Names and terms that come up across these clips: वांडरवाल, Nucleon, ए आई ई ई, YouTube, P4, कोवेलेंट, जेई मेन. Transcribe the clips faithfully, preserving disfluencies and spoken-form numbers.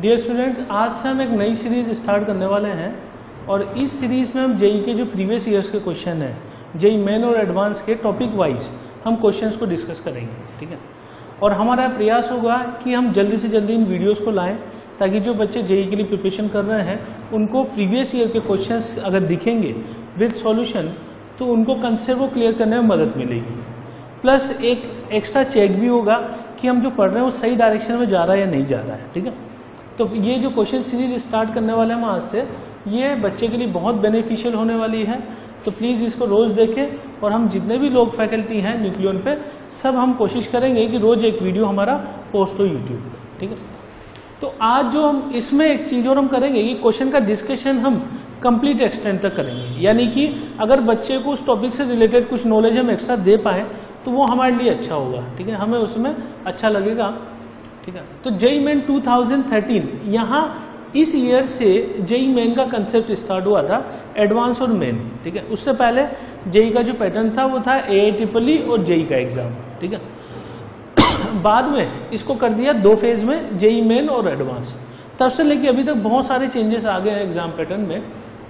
Dear students, आज से हम एक नई सीरीज स्टार्ट करने वाले हैं और इस सीरीज में हम जेई के जो प्रीवियस ईयर्स के क्वेश्चन हैं, जेई मेन और एडवांस के टॉपिक वाइज हम क्वेश्चंस को डिस्कस करेंगे, ठीक है। और हमारा प्रयास होगा कि हम जल्दी से जल्दी इन वीडियोस को लाएं ताकि जो बच्चे जेई के लिए प्रिपरेशन कर रहे हैं उनको प्रीवियस ईयर के क्वेश्चंस अगर दिखेंगे विद सॉल्यूशन तो उनको कंसेप्ट को क्लियर करने में मदद मिलेगी। प्लस एक एक्स्ट्रा चेक भी होगा कि हम जो पढ़ रहे हैं वो सही डायरेक्शन में जा रहा है या नहीं जा रहा है, ठीक है। तो ये जो क्वेश्चन सीरीज स्टार्ट करने वाले हैं हम आज से, ये बच्चे के लिए बहुत बेनिफिशियल होने वाली है। तो प्लीज़ इसको रोज़ देखें और हम जितने भी लोग फैकल्टी हैं न्यूक्लियन पे सब हम कोशिश करेंगे कि रोज़ एक वीडियो हमारा पोस्ट हो यूट्यूब पे, ठीक है। तो आज जो हम इसमें एक चीज़ और हम करेंगे कि क्वेश्चन का डिस्कशन हम कंप्लीट एक्सटेंड तक करेंगे, यानी कि अगर बच्चे को उस टॉपिक से रिलेटेड कुछ नॉलेज हम एक्स्ट्रा दे पाएँ तो वो हमारे लिए अच्छा होगा, ठीक है, हमें उसमें अच्छा लगेगा, ठीक है। तो जेई मेन two thousand thirteen, यहाँ इस ईयर से जेई मेन का कंसेप्ट स्टार्ट हुआ था, एडवांस और मेन, ठीक है। उससे पहले जेई का जो पैटर्न था वो था ए आई ई ई और जेई का एग्जाम, ठीक है। बाद में इसको कर दिया दो फेज में, जेई मेन और एडवांस। तब से लेके अभी तक बहुत सारे चेंजेस आ गए हैं एग्जाम पैटर्न में,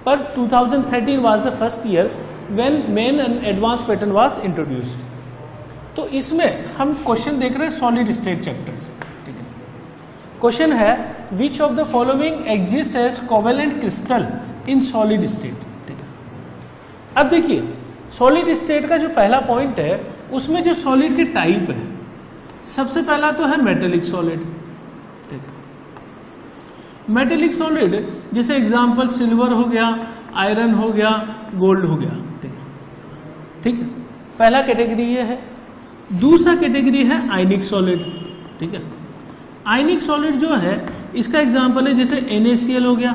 पर two thousand thirteen was the first year when main and advance pattern was introduced. तो इसमें हम क्वेश्चन देख रहे हैं सॉलिड स्टेट चैप्टर से, ठीक है। क्वेश्चन है Which of the following exists as covalent crystal in solid state? ठीक है। अब देखिए solid state का जो पहला point है उसमें जो solid के type है, सबसे पहला तो है metallic solid, ठीक है। metallic solid जैसे example silver हो गया, iron हो गया, gold हो गया, ठीक है, ठीक है, पहला category ये है। दूसरा category है ionic solid, ठीक है। आयनिक सॉलिड जो है इसका एग्जांपल है जैसे एन ए सी एल हो गया,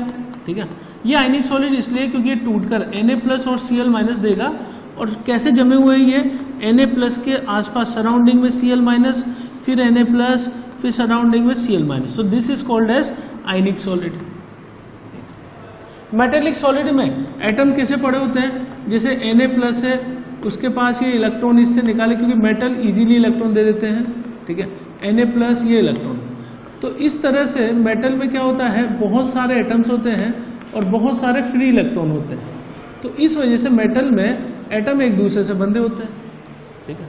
ठीक है। ये आयनिक सॉलिड इसलिए क्योंकि ये टूटकर Na प्लस और Cl माइनस देगा, और कैसे जमे हुए ये Na प्लस के आसपास सराउंडिंग में Cl माइनस, फिर Na प्लस, फिर सराउंडिंग में Cl minus. So this is called as ionic solid. Metallic solid में एटम कैसे पड़े होते हैं, जैसे Na प्लस है उसके पास ये इलेक्ट्रॉन इससे निकाले, क्योंकि मेटल इजीली इलेक्ट्रॉन दे देते हैं, ठीक है। Na प्लस ये इलेक्ट्रॉन, तो इस तरह से मेटल में क्या होता है, बहुत सारे एटम्स होते हैं और बहुत सारे फ्री इलेक्ट्रॉन होते हैं, तो इस वजह से मेटल में एटम एक दूसरे से बंधे होते हैं, ठीक है।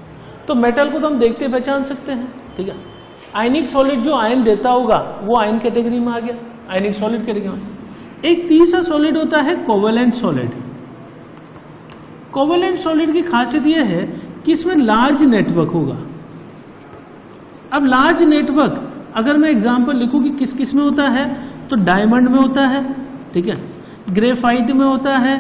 तो मेटल को तो हम देखते पहचान सकते हैं, ठीक है। आयनिक सॉलिड जो आयन देता होगा वो आयन कैटेगरी में आ गया, आयनिक सॉलिड कैटेगरी में। एक तीसरा सॉलिड होता है कोवेलेंट सॉलिड। कोवेलेंट सॉलिड की खासियत यह है कि इसमें लार्ज नेटवर्क होगा। अब लार्ज नेटवर्क अगर मैं एग्जाम्पल लिखूं कि किस किस में होता है, तो डायमंड में होता है, ठीक है, ग्रेफाइट में होता है,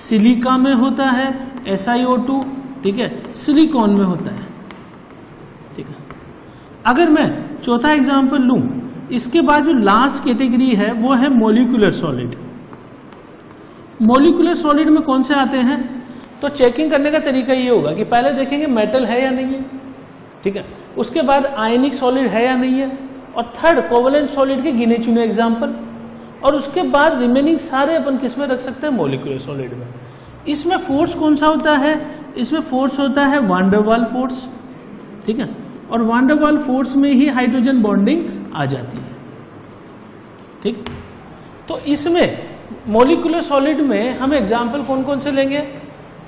सिलिका में होता है, एस आई ओ टू, ठीक है, सिलिकॉन में होता है, ठीक है। अगर मैं चौथा एग्जाम्पल लूं, इसके बाद जो लास्ट कैटेगरी है वो है मोलिकुलर सॉलिड। मोलिकुलर सॉलिड में कौन से आते हैं, तो चेकिंग करने का तरीका ये होगा कि पहले देखेंगे मेटल है या नहीं है, ठीक है, उसके बाद आयनिक सॉलिड है या नहीं है, और थर्ड कोवेलेंट सॉलिड के गिने चुने एग्जाम्पल, और उसके बाद रिमेनिंग सारे अपन किसमें रख सकते हैं, मॉलिक्यूलर सॉलिड में। इसमें फोर्स कौन सा होता है, इसमें फोर्स होता है वांडरवाल फोर्स, ठीक है, और वांडरवाल फोर्स में ही हाइड्रोजन बॉन्डिंग आ जाती है, ठीक। तो इसमें मॉलिक्यूलर सॉलिड में हम एग्जाम्पल कौन कौन से लेंगे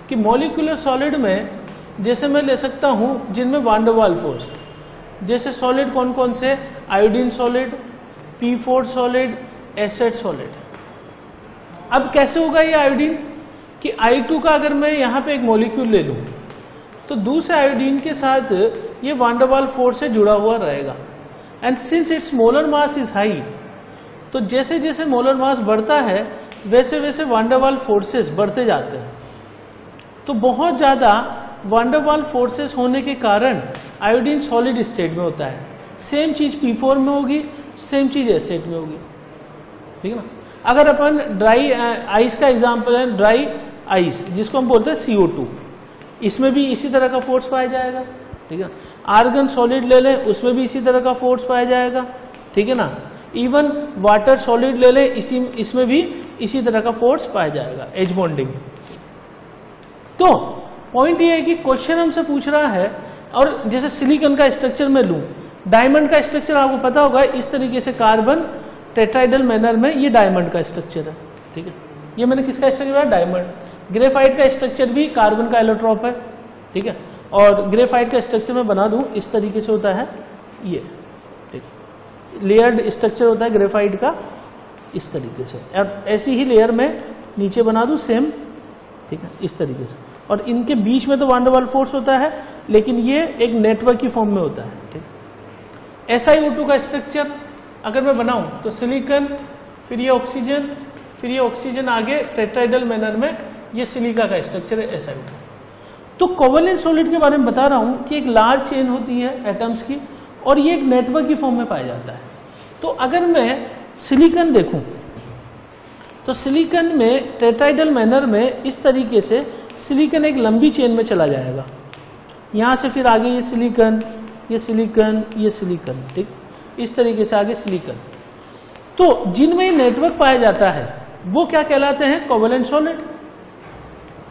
कि मॉलिक्यूलर सॉलिड में जैसे मैं ले सकता हूं जिनमें वांडरवाल फोर्स, जैसे सॉलिड कौन कौन से, iodine solid, P four solid, acid solid. अब कैसे होगा ये आयोडीन, कि आई टू का अगर मैं यहां पे एक मॉलिक्यूल ले लूं तो दूसरे आयोडीन के साथ ये वांडरवाल फोर्स से जुड़ा हुआ रहेगा, and since it's molar mass is high, तो जैसे जैसे मोलर मास बढ़ता है वैसे वैसे वांडरवाल फोर्सेस बढ़ते जाते हैं। तो बहुत ज्यादा वांडरवाल फोर्सेस होने के कारण आयोडीन सॉलिड स्टेट में होता है। सेम चीज पी फोर में होगी, सेम चीज एसिड में होगी, ठीक है ना। अगर अपन ड्राई आइस का एग्जांपल है, ड्राई आइस जिसको हम बोलते हैं सी ओ टू, इसमें भी इसी तरह का फोर्स पाया जाएगा, ठीक है। आर्गन सॉलिड ले लें, उसमें भी इसी तरह का फोर्स पाया जाएगा, ठीक है ना। इवन वाटर सॉलिड ले लें, इसी इसमें भी इसी तरह का फोर्स पाया जाएगा, एज बॉन्डिंग। तो पॉइंट ये है कि क्वेश्चन हमसे पूछ रहा है और जैसे सिलिकॉन का स्ट्रक्चर मैं लूँ, डायमंड का स्ट्रक्चर आपको पता होगा इस तरीके से कार्बन टेट्राइडल मैनर में ये डायमंड का स्ट्रक्चर है, ठीक है। ये मैंने किसका स्ट्रक्चर बनाया, डायमंड। ग्रेफाइट का स्ट्रक्चर भी कार्बन का एलोट्रॉप है, ठीक है। और ग्रेफाइट का स्ट्रक्चर मैं बना दूं इस तरीके से होता है ये, ठीक, लेयर्ड स्ट्रक्चर होता है ग्रेफाइट का इस तरीके से। अब ऐसी ही लेयर में नीचे बना दूं सेम, ठीक है, इस तरीके से। और इनके बीच में तो वांडरवाल फोर्स होता है, लेकिन ये एक नेटवर्क की फॉर्म में होता है, ठीक। एस आई ओ टू का स्ट्रक्चर अगर मैं बनाऊं तो सिलिकॉन, फिर ये ऑक्सीजन, फिर ये ऑक्सीजन, आगे टेट्राइडल मैनर में ये सिलिका का स्ट्रक्चर है एस आई ओ टू। तो कोवेलेंट सॉलिड के बारे में बता रहा हूं कि एक लार्ज चेन होती है एटम्स की और ये एक नेटवर्क की फॉर्म में पाया जाता है। तो अगर मैं सिलिकॉन देखूं तो सिलिकॉन में टेट्राइडल मैनर में इस तरीके से सिलिकॉन एक लंबी चेन में चला जाएगा, यहां से फिर आगे ये सिलिकॉन, ये सिलिकॉन, ये सिलिकॉन, ठीक, इस तरीके से आगे सिलिकॉन। तो जिनमें नेटवर्क पाया जाता है वो क्या कहलाते हैं, कोवेलेंट सॉलिड।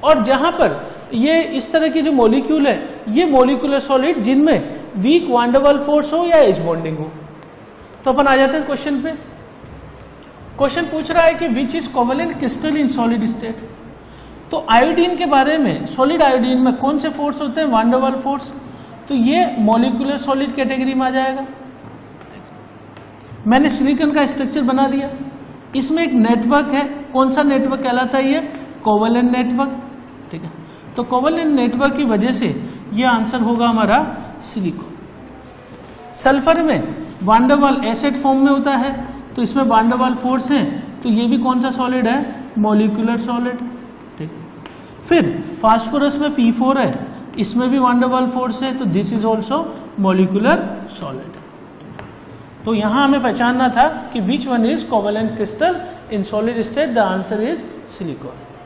और जहां पर ये इस तरह के जो मॉलिक्यूल है ये मॉलिक्यूलर सॉलिड जिनमें वीक वांडरवाल फोर्स हो या एज बॉन्डिंग हो। तो अपन आ जाते हैं क्वेश्चन पे। क्वेश्चन पूछ रहा है कि which is कोवेलेंट crystal in solid state. तो आयोडीन के बारे में, सॉलिड आयोडीन में कौन से फोर्स होते हैं, वांडरवाल फोर्स, तो ये मॉलिक्यूलर सॉलिड कैटेगरी में आ जाएगा। मैंने सिलिकॉन का स्ट्रक्चर बना दिया, इसमें एक नेटवर्क है, कौन सा नेटवर्क कहलाता है ये, कोवेलेंट नेटवर्क, ठीक है। तो कोवेलेंट नेटवर्क की वजह से ये आंसर होगा हमारा सिलिकॉन। सल्फर में वांडरवाल एसिड फॉर्म में होता है, तो इसमें वांडरवाल फोर्स है, तो ये भी कौन सा सॉलिड है, मॉलिक्यूलर सॉलिड, ठीक। फिर फास्फोरस में पी फोर है, इसमें भी वांडरवाल फोर्स है, तो this is also molecular solid. तो यहां हमें पहचानना था कि which one is कोवेलेंट crystal in solid state, the answer is silicon.